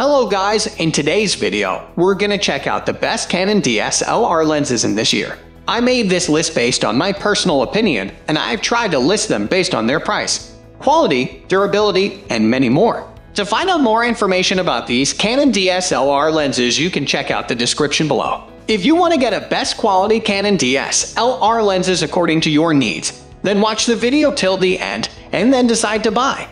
Hello guys, in today's video, we're gonna check out the best Canon DSLR lenses in this year. I made this list based on my personal opinion, and I've tried to list them based on their price, quality, durability, and many more. To find out more information about these Canon DSLR lenses, you can check out the description below. If you want to get a best quality Canon DSLR lenses according to your needs, then watch the video till the end and then decide to buy.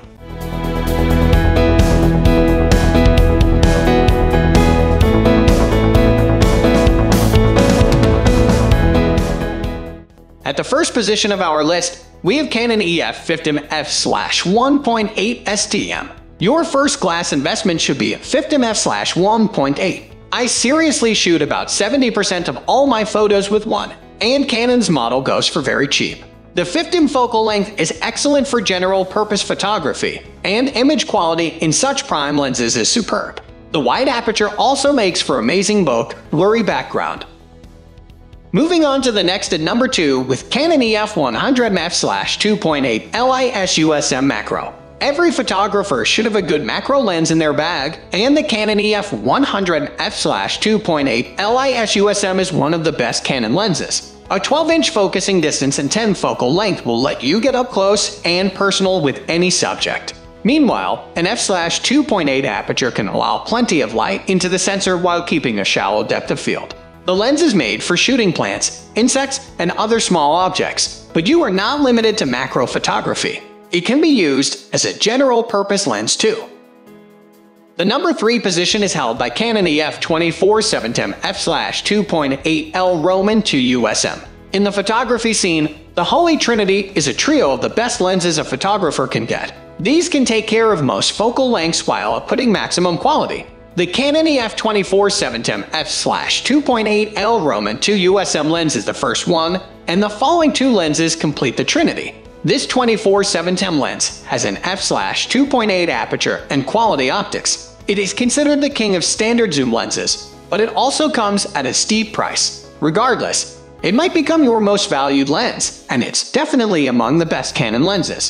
At the first position of our list, we have Canon EF 50mm f/1.8 STM. Your first glass investment should be 50mm f/1.8. I seriously shoot about 70% of all my photos with one, and Canon's model goes for very cheap. The 50mm focal length is excellent for general purpose photography, and image quality in such prime lenses is superb. The wide aperture also makes for amazing bokeh, blurry background. Moving on to the next at number 2 with Canon EF 100mm f/2.8L IS USM Macro. Every photographer should have a good macro lens in their bag, and the Canon EF 100mm f/2.8L IS USM is one of the best Canon lenses. A 12-inch focusing distance and 10 focal length will let you get up close and personal with any subject. Meanwhile, an f/2.8 aperture can allow plenty of light into the sensor while keeping a shallow depth of field. The lens is made for shooting plants, insects, and other small objects, but you are not limited to macro photography. It can be used as a general-purpose lens too. The number 3 position is held by Canon EF 24-70mm f/2.8L II USM. In the photography scene, the Holy Trinity is a trio of the best lenses a photographer can get. These can take care of most focal lengths while putting maximum quality. The Canon EF 24-70mm f/2.8L II USM lens is the first one, and the following two lenses complete the Trinity. This 24-70mm lens has an f/2.8 aperture and quality optics. It is considered the king of standard zoom lenses, but it also comes at a steep price. Regardless, it might become your most valued lens, and it's definitely among the best Canon lenses.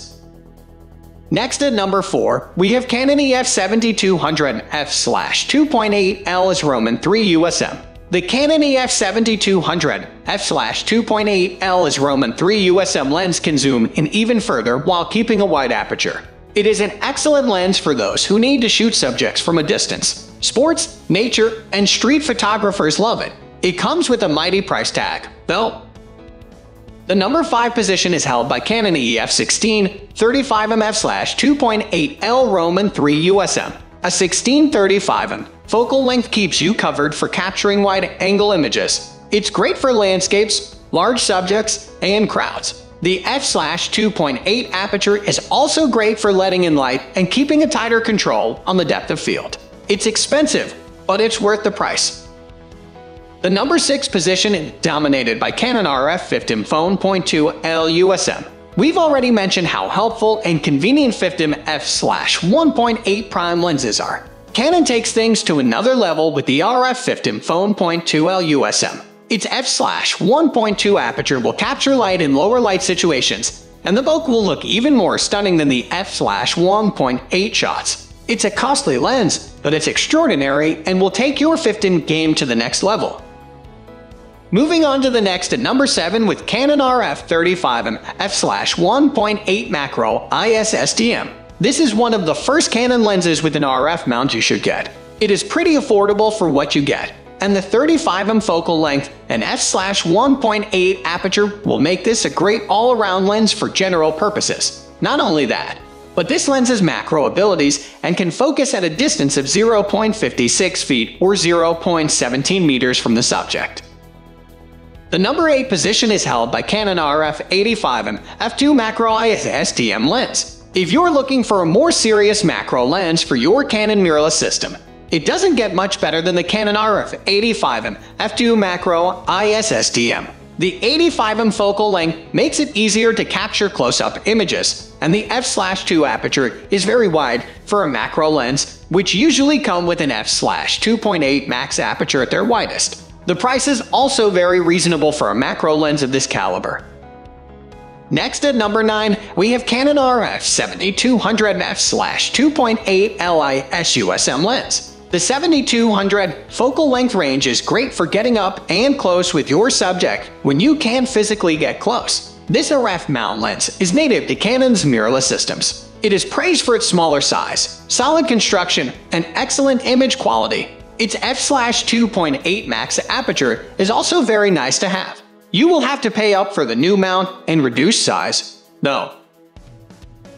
Next at number 4, we have Canon EF 70-200mm f/2.8L III USM. The Canon EF 70-200mm f/2.8L III USM lens can zoom in even further while keeping a wide aperture. It is an excellent lens for those who need to shoot subjects from a distance. Sports, nature, and street photographers love it. It comes with a mighty price tag, though. The number 5 position is held by Canon EF 16-35mm f/2.8L III USM. A 16-35mm focal length keeps you covered for capturing wide-angle images. It's great for landscapes, large subjects, and crowds. The f/2.8 aperture is also great for letting in light and keeping a tighter control on the depth of field. It's expensive, but it's worth the price. The number 6 position is dominated by Canon RF 50mm f/1.2L USM. We've already mentioned how helpful and convenient 50mm f/1.8 prime lenses are. Canon takes things to another level with the RF 50mm f/1.2L USM. Its f/1.2 aperture will capture light in lower light situations, and the bokeh will look even more stunning than the f/1.8 shots. It's a costly lens, but it's extraordinary and will take your 50mm game to the next level. Moving on to the next at number 7 with Canon RF 35mm f/1.8 Macro IS STM. This is one of the first Canon lenses with an RF mount you should get. It is pretty affordable for what you get, and the 35mm focal length and f/1.8 aperture will make this a great all-around lens for general purposes. Not only that, but this lens has macro abilities and can focus at a distance of 0.56 feet or 0.17 meters from the subject. The number 8 position is held by Canon RF 85mm f/2 Macro IS STM lens. If you're looking for a more serious macro lens for your Canon mirrorless system, it doesn't get much better than the Canon RF 85mm f/2 Macro IS STM. The 85mm focal length makes it easier to capture close-up images, and the f/2 aperture is very wide for a macro lens, which usually come with an f/2.8 max aperture at their widest. The price is also very reasonable for a macro lens of this caliber. Next at number 9, we have Canon RF 70-200mm f/2.8L IS USM lens. The 70-200 focal length range is great for getting up and close with your subject when you can't physically get close. This RF mount lens is native to Canon's mirrorless systems. It is praised for its smaller size, solid construction, and excellent image quality. Its f/2.8 max aperture is also very nice to have. You will have to pay up for the new mount and reduced size, though.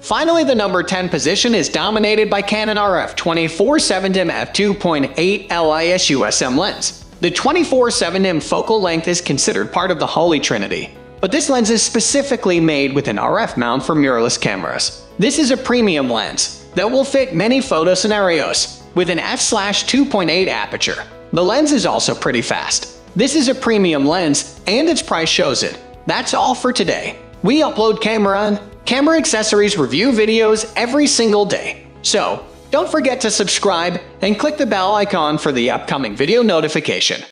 Finally, the number 10 position is dominated by Canon RF 24-70mm f/2.8L IS USM lens. The 24-70mm focal length is considered part of the Holy Trinity, but this lens is specifically made with an RF mount for mirrorless cameras. This is a premium lens that will fit many photo scenarios, with an f/2.8 aperture. The lens is also pretty fast. This is a premium lens and its price shows it. That's all for today. We upload camera accessories review videos every single day. So don't forget to subscribe and click the bell icon for the upcoming video notification.